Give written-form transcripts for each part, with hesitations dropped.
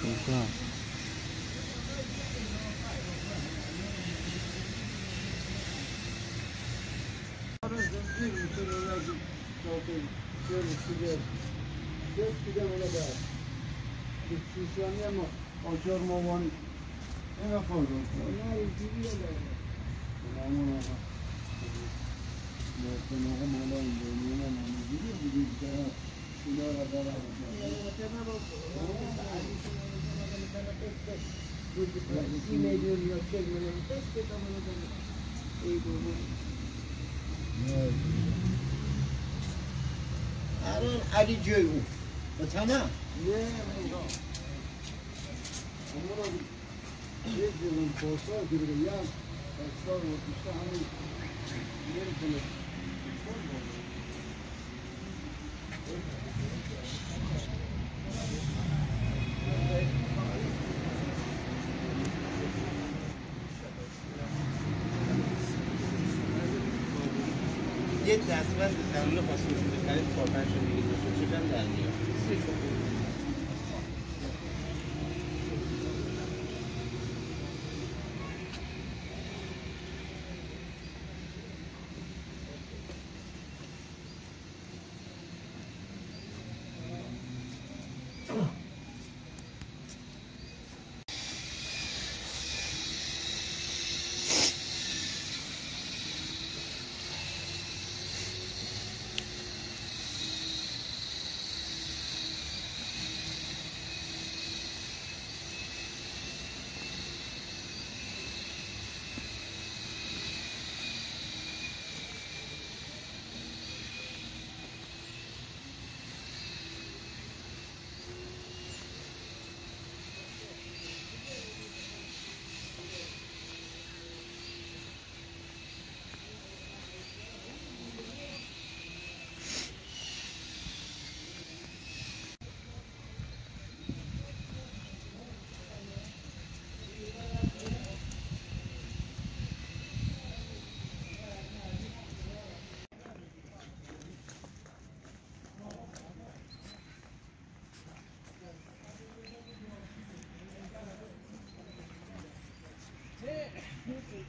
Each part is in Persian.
Ага. الان علی جای او بطنه؟ نه اینجا امورا یک جلون پاسا دیگه یک اکسار و پیشتا همین میری کنه یه دستمند درون پاسوش بوده کرد پاپنش رو میگه دوشون شکن در میاد Thank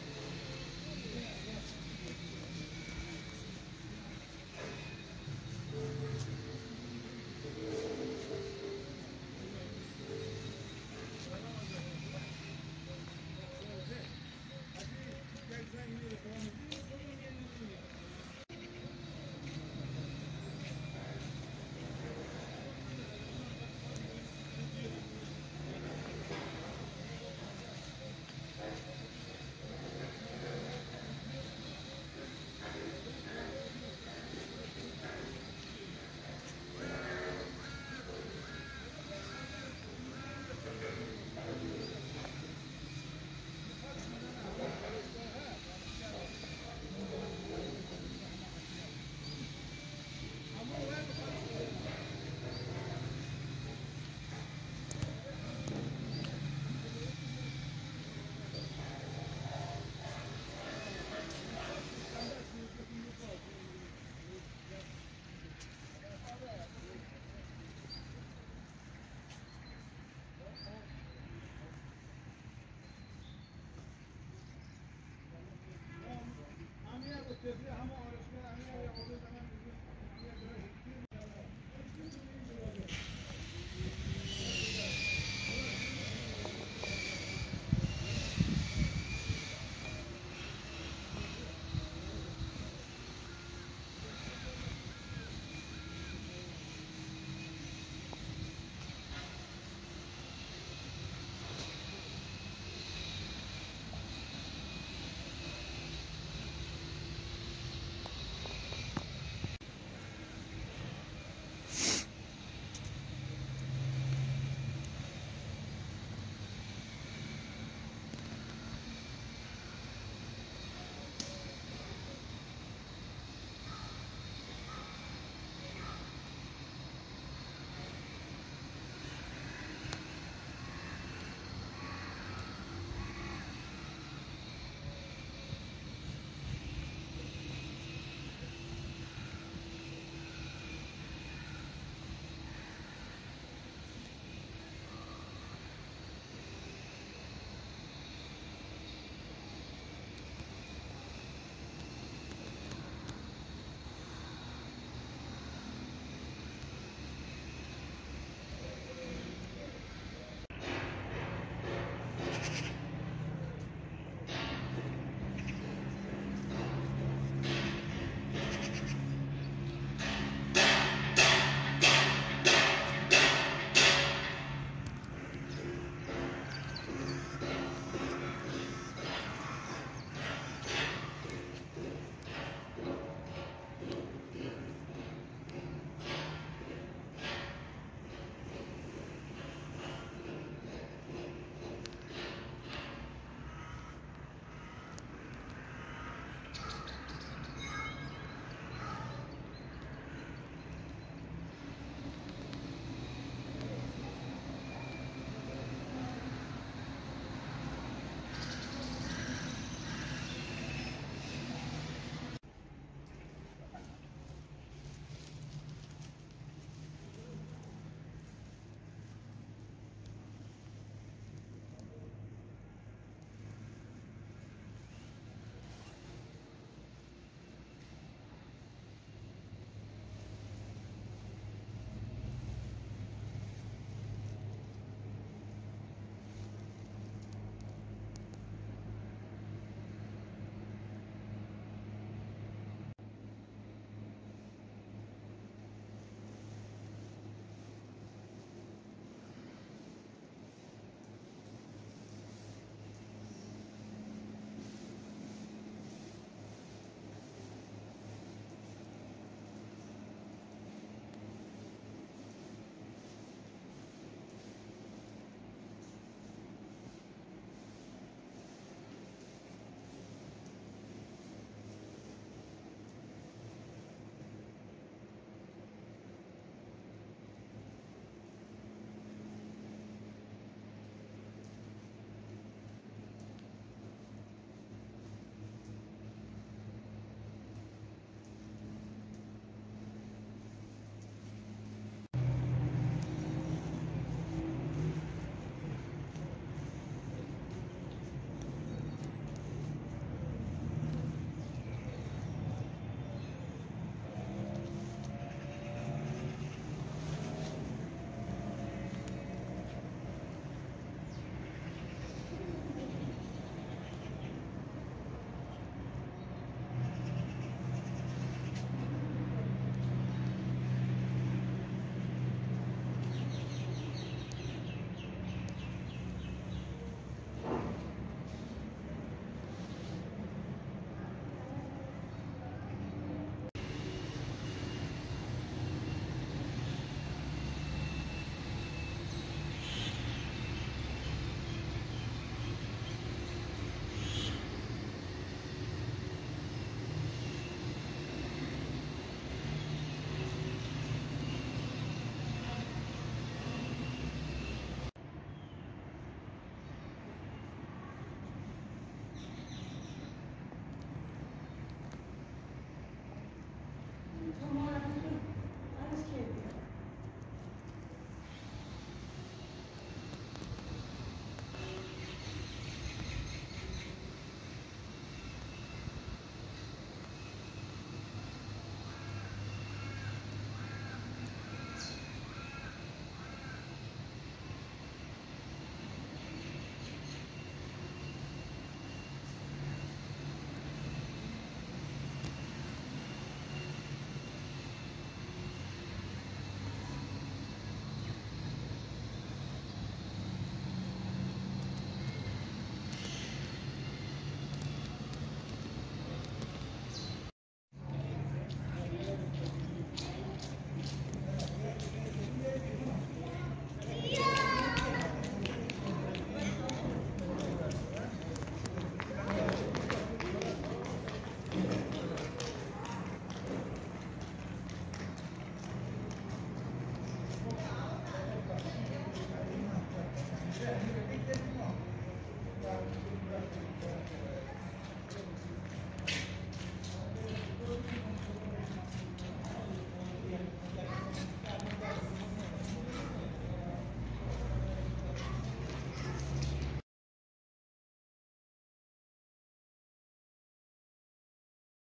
you.